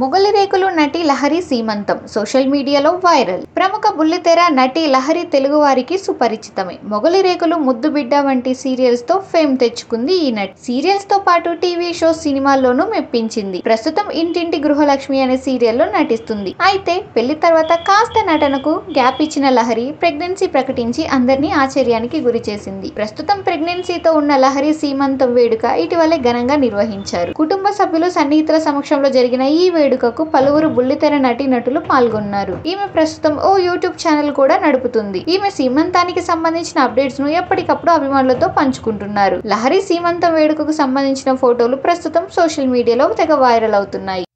ముగలి రేకులు నటి లహరి సీమంతం సోషల్ మీడియాలో వైరల్. ప్రముఖ బుల్లితెర నటి లహరి తెలుగు వారికి సుపరిచితమే. మొగలి రేకులు ముద్దుబిడ్డ వంటి సీరియల్స్ తో ఫేమ్ తెచ్చుకుంది ఈ నటి. సీరియల్స్ తో పాటు టీవీ షో సినిమాల్లోనూ మెప్పించింది. ప్రస్తుతం ఇంటింటి గృహలక్ష్మి అనే సీరియల్లో నటిస్తుంది. అయితే పెళ్లి తర్వాత కాస్త నటనకు గ్యాప్ ఇచ్చిన లహరి ప్రెగ్నెన్సీ ప్రకటించి అందరినీ ఆశ్చర్యానికి గురి చేసింది. ప్రస్తుతం ప్రెగ్నెన్సీతో ఉన్న లహరి సీమంతం వేడుక ఇటీవలే ఘనంగా నిర్వహించారు. కుటుంబ సభ్యులు సన్నిహితుల సమక్షంలో జరిగిన ఈ వేడుకకు పలువురు బుల్లితెర నటీనటులు పాల్గొన్నారు. ఈమె ప్రస్తుతం ఓ యూట్యూబ్ ఛానల్ కూడా నడుపుతుంది. ఈమె సీమంతానికి సంబంధించిన అప్డేట్స్ ను ఎప్పటికప్పుడు అభిమానులతో పంచుకుంటున్నారు. లహరి సీమంతం వేడుకకు సంబంధించిన ఫోటోలు ప్రస్తుతం సోషల్ మీడియాలో తెగ వైరల్ అవుతున్నాయి.